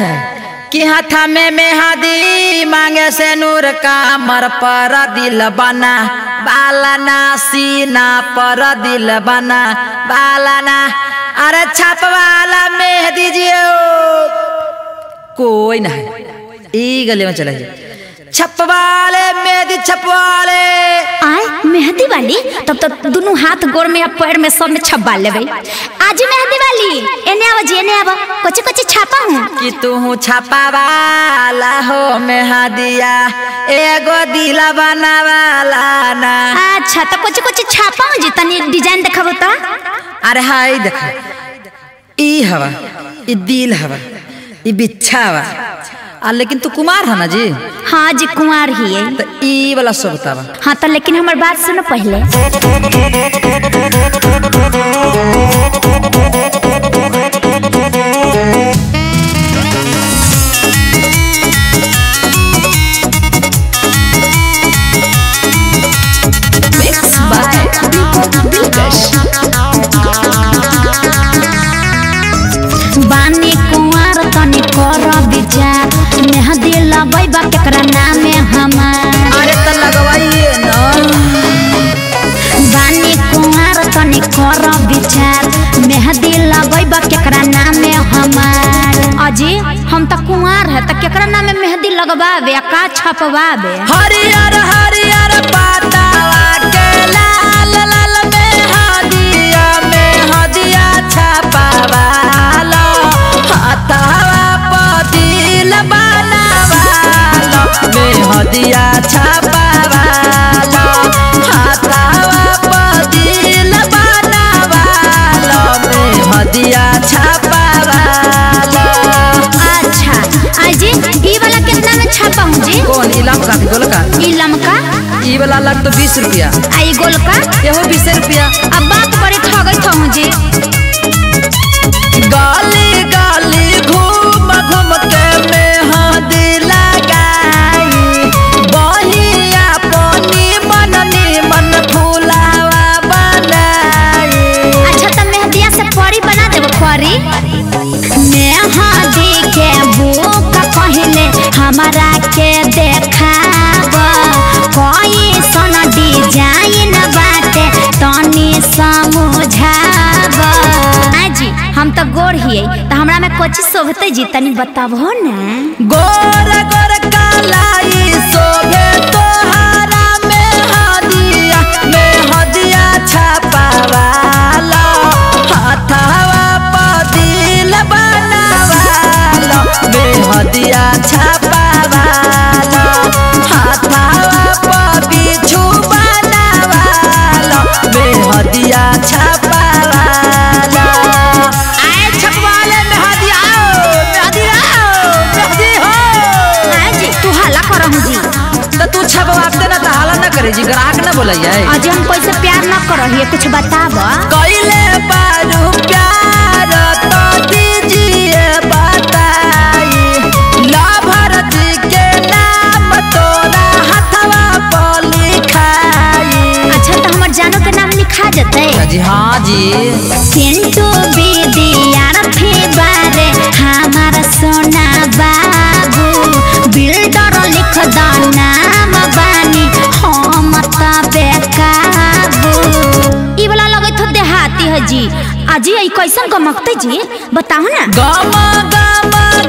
है कि हाथ में मेहंदी मांगे से नूर कामर पर दिल बना बालना सीना पर दिल बना बालना। अरे छपवाला मेहंदी जी कोई ना है ई गले में चला जाए छपवाले मेहंदी छपवाले आए मेहंदी वाली तब तो दोनों हाथ गोड़ में या पैर में सब में छपवा ले भाई। आज मेहंदी वाली एने आवा जी एने आवा कोची कोची छापा हूं कि तू हूं छापा वाला हो मेहंदिया एगो दिल बनावाला ना। अच्छा तो कोची कोची छापा हूं जी तनी डिजाइन देखाबो त। अरे हाय देख ई हवा ई दिल हवा ई बिच्छा हवा लेकिन तू कुमार है ना जी। हाँ जी कुमार ही है तो ई वाला सब बतावा। हाँ तो लेकिन हमार बात सुनो पहले। मिक्स बाय दिलकश बाने कुमार तने कर विचार मेहंदी लगवाई बा केकरा नाम में हमार। अरे त लगवाइए न बानी कुमार तनी कर विचार मेहंदी लगवाई बा केकरा नाम में हमार। अजी हम त कुमार है त केकरा नाम में मेहंदी लगवावे आ का छपवावे। हरियर हरियर पाता के लाल लाल मेहंदिया मेहंदिया छपवा ला हथवा पदिल मेहंदिया छपवाला हाथवा पर दिल बनावाला मेहंदिया छपवाला। अच्छा आजी ई वाला कितना में छपाऊं जी? कौन इलमका गोलका? इलमका ई वाला लग तो 20 रुपया आई गोलका एहो 20 रुपया। अब बात करे ठगै ठहूं जी गाली गाली घूम घूम के मेहंदी हमारा के देखाब कोई सन डिजाइन बाटे तनी समझाब। आजी हम तो गोर हिये तो हमरा में कोची शोभते जी तनी बताबो ना। गोर गोर कालाई शोभे तोहारा मेहंदिया मेहंदिया छपवाला हाथवा पर दिल बनावाला मेहंदिया छप मेहंदिया छपवाला। आए छपवाले मेहंदी आओ मेहंदी आओ मेहंदी हो। हां जी तू हल्ला करहु जी तो तू छपवाते ना त हल्ला ना करे जी ग्राहक ना बोलैया। आज हम कोई से प्यार ना करहिए कुछ बताबो। कइले पारू प्यार तो दीजिए बताई ला भारत के नाम तोरा हाथवा पर लिखाई। अच्छा तो हमर जानू के नाम खा जाते। जी हाँ जी किंतु बीदी यार थी बारे हमारा सोना बाबू बिल्डर लिख द नाम बानी हम तबे काबू। ई वाला लगे तो देहाती है जी। आजी ई कैसन गमकते जी बताओ ना। गम गम